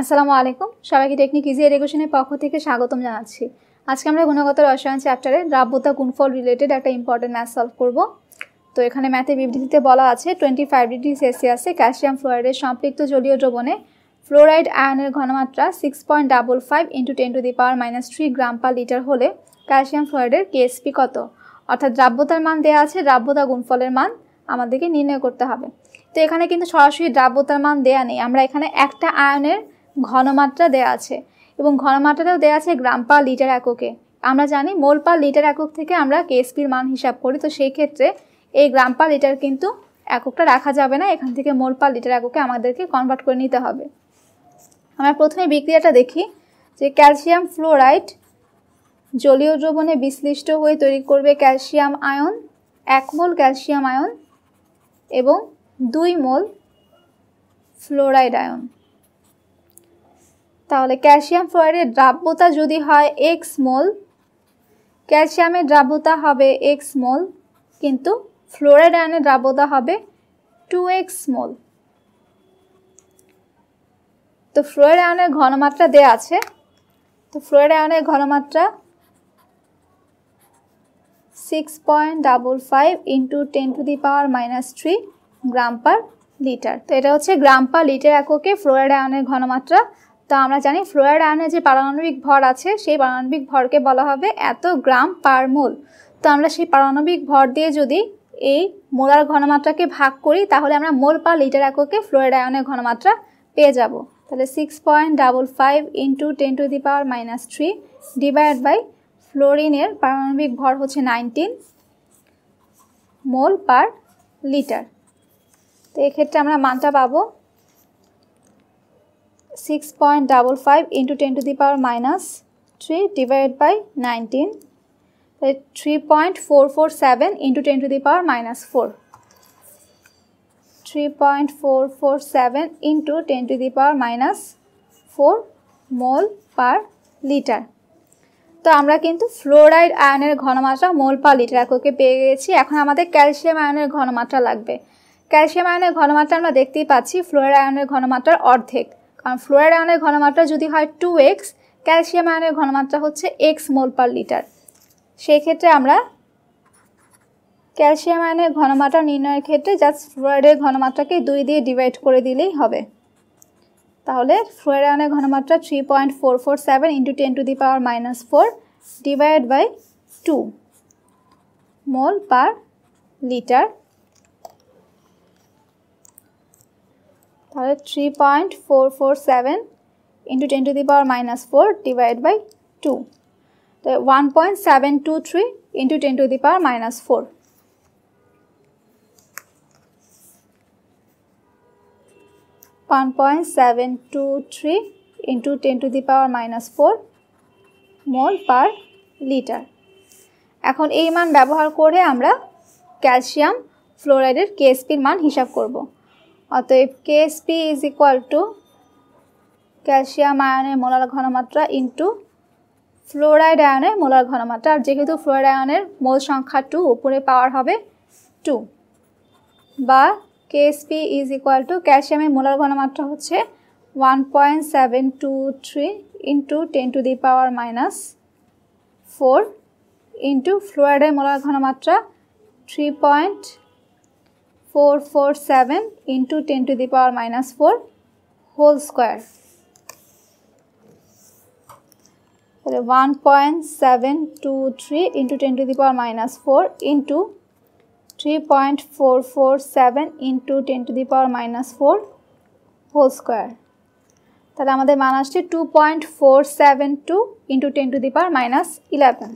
আসসালামু আলাইকুম সবাইকে টেকনিক ইজি এডুকেশনের পক্ষ থেকে স্বাগতম জানাচ্ছি। আজকে আমরা গুণগত রসায়ন চ্যাপ্টারে দ্রাব্যতা গুণফল রিলেটেড একটা ইম্পর্টেন্ট ম্যাথ সলভ করব। তো এখানে ম্যাথের বিবৃতিতে বলা আছে 25 ডিগ্রি সেলসিয়াসে ক্যালসিয়াম ফ্লোরাইডের সম্পৃক্ত জলীয় দ্রবণে ফ্লোরাইড আয়নের ঘনমাত্রা 6.55 × 10³ গ্রাম পার লিটার হলে ক্যালসিয়াম ফ্লোরাইডের কেএসপি কত, অর্থাৎ দ্রাব্যতার মান দেওয়া আছে। দ্রাব্যতা গুণফলের মান আমাদেরকে নির্ণয় করতে হবে। তো এখানে কিন্তু সরাসরি দ্রাব্যতার মান দেয়া নেই, আমরা এখানে একটা আয়নের ঘনমাত্রা দেয়া আছে এবং ঘনমাত্রাটাও দেয়া আছে গ্রাম পার লিটার এককে। আমরা জানি মোল পার লিটার একক থেকে আমরা কেএসপির মান হিসাব করি। তো সেই ক্ষেত্রে এই গ্রাম পার লিটার কিন্তু এককটা রাখা যাবে না, এখান থেকে মোল পার লিটার এককে আমাদেরকে কনভার্ট করে নিতে হবে। আমরা প্রথমে বিক্রিয়াটা দেখি যে ক্যালসিয়াম ফ্লোরাইড জলীয় দ্রবণে বিশ্লিষ্ট হয়ে তৈরি করবে calcium ion, 1 mole calcium ion এবং 2 মোল ফ্লোরাইড আয়ন। তাহলে ক্যালসিয়াম ফ্লোরাইডের দ্রাব্যতা যদি হয় x মোল, ক্যালসিয়ামের দ্রাব্যতা হবে x মোল, কিন্তু ফ্লোরাইড আয়নের দ্রাব্যতা হবে 2x মোল। তো ফ্লোরাইড আয়নের ঘনমাত্রা দেয়া আছে। তো ফ্লোরাইড আয়নের ঘনমাত্রা 6.55 × 10³ গ্রাম পার লিটার। তো এটা হচ্ছে গ্রাম পার লিটার এককে ফ্লোরাইড আয়নের ঘনমাত্রা। তো আমরা জানি ফ্লোরাইড আয়নের যে পারমাণবিক ভর আছে সেই পারমাণবিক ভরকে বলা হবে এত গ্রাম পার মোল। তো আমরা সেই পারমাণবিক ভর দিয়ে যদি এই মোলার ঘনমাত্রাকে ভাগ করি তাহলে আমরা মোল পার লিটার এককে ফ্লোরাইড আয়নের ঘনমাত্রা পেয়ে যাব। তাহলে 6.55 × 10³ ডিভাইড বাই ফ্লোরিনের পারমাণবিক ভর হচ্ছে 19 মোল পার লিটার। তো এক্ষেত্রে আমরা মানটা পাবো 6.55 × 10³ divided by 19, 3.447 × 10⁻⁴, 3.447 × 10⁻⁴ mole per litre. তো আমরা কিন্তু ফ্লোরাইড আয়নের ঘনমাত্রা মোল পার লিটার এককে পেয়ে গেছি। এখন আমাদের ক্যালসিয়াম আয়নের ঘনমাত্রা লাগবে। ক্যালসিয়াম আয়নের ঘনমাত্রা আমরা দেখতেই পাচ্ছি ফ্লোরাইড আয়নের ঘনমাত্রার অর্ধেক, কারণ ফ্লোরাইড আয়নের ঘনমাত্রা যদি হয় 2x, ক্যালসিয়াম আয়নের ঘনমাত্রা হচ্ছে x মোল পার লিটার। সেই ক্ষেত্রে আমরা ক্যালসিয়াম আয়নের ঘনমাত্রা নির্ণয়ের ক্ষেত্রে জাস্ট ফ্লোরাইডের ঘনমাত্রাকে 2 দিয়ে ডিভাইড করে দিলেই হবে। তাহলে ফ্লোরাইড আয়নের ঘনমাত্রা 3.447 × 10⁻⁴ divide by 2 mole per litre. তাহলে 3.447 × 10⁻⁴ divide by 2, 1.723 × 10⁻⁴। Mole per litre. এখন এই মান ব্যবহার করে আমরা ক্যালসিয়াম ফ্লোরাইডের কেএসপির মান হিসাব করব। অতএব KSP is equal to calcium আয়নের মোলার ঘনমাত্রা ইন্টু ফ্লোরাইড আয়নের মোলার ঘনমাত্রা। আর যেহেতু ফ্লোরাইড আয়নের মোল সংখ্যা 2, উপরে পাওয়ার হবে 2, বা কেএসপি ইজ ইকুয়াল টু ক্যালসিয়ামের মোলার ঘনমাত্রা হচ্ছে 1.723 × 10⁻⁴, ইন্টু ফ্লোরাইডের মোলার ঘনমাত্রা 3.447 × 10⁻⁴ হোল স্কোয়ার। তাহলে 1.723 × 10⁻⁴ ইন্টু 3.447 × 10⁻⁴ হোল স্কোয়ার। তাহলে আমাদের মান আসছে 2.472 × 10⁻¹1।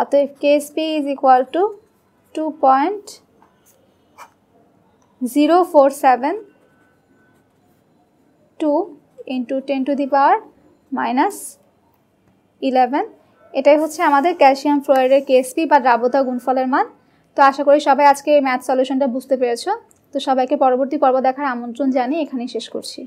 অতএব কেএসপি ইজ ইকুয়াল টু 2.0472 × 10⁻¹1। এটাই হচ্ছে আমাদের ক্যালসিয়াম ফ্লোরাইডের কেএসপি বা দ্রাব্যতা গুণফলের মান। তো আশা করি সবাই আজকে এই ম্যাথ সলিউশনটা বুঝতে পেরেছো। তো সবাইকে পরবর্তী পর্ব দেখার আমন্ত্রণ জানিয়ে এখানেই শেষ করছি।